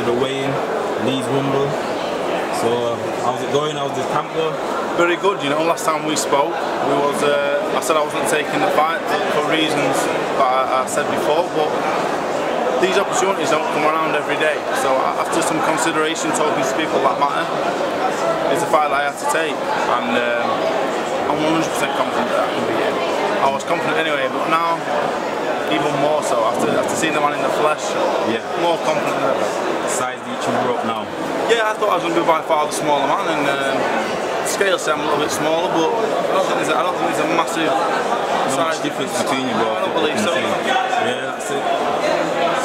to the weigh-in, Leeds Rumble. So how's it going? How's this camp go? Very good. You know, last time we spoke, we was I said I wasn't taking the fight for reasons that I said before, but these opportunities don't come around every day. So after some consideration, talking to people that matter, it's a fight that I have to take, and I'm 100% confident that I can be here. I was confident anyway, but now, even more so, after seeing the man in the flesh, yeah, more confident than ever. Size each other up now? Yeah, I thought I was going to be by far the smaller man, and the scale said I'm a little bit smaller, but I don't think there's a massive size difference between you both. I don't believe so. Yeah, that's it.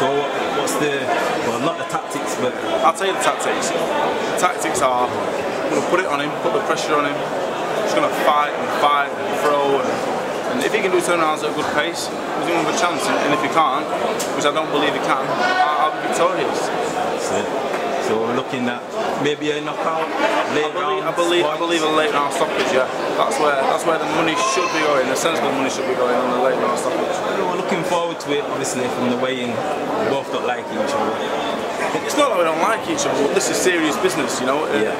So what's the, well, not the tactics, but... I'll tell you the tactics. The tactics are, I'm going to put it on him, put the pressure on him, just going to fight and throw, and if he can do turnarounds at a good pace, he's going to have a chance, and if he can't, which I don't believe he can, I'll be victorious. That's it. So we're looking at maybe a knockout, I believe a late round stoppage, yeah. That's where the money should be going, the sensible money should be going on the late round stoppage. We're looking forward to it, obviously, from the weigh-in. We both don't like each other. It's not that we don't like each other, but this is serious business, you know. Yeah.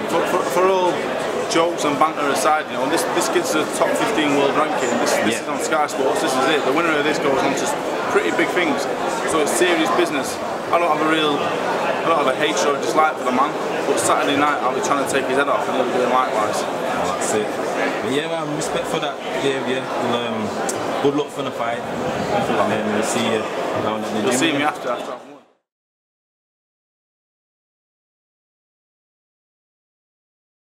For all jokes and banter aside, you know, this gets the top 15 world ranking. This is on Sky Sports. This is it. The winner of this goes on to pretty big things. So it's serious business. I don't have a hatred or dislike for the man. But Saturday night, I'll be trying to take his head off, and he'll be doing likewise. Oh, that's it. But yeah, man, respect for that, Dave. Yeah. Good luck for the fight. We'll see you down at the gym. You'll see me after.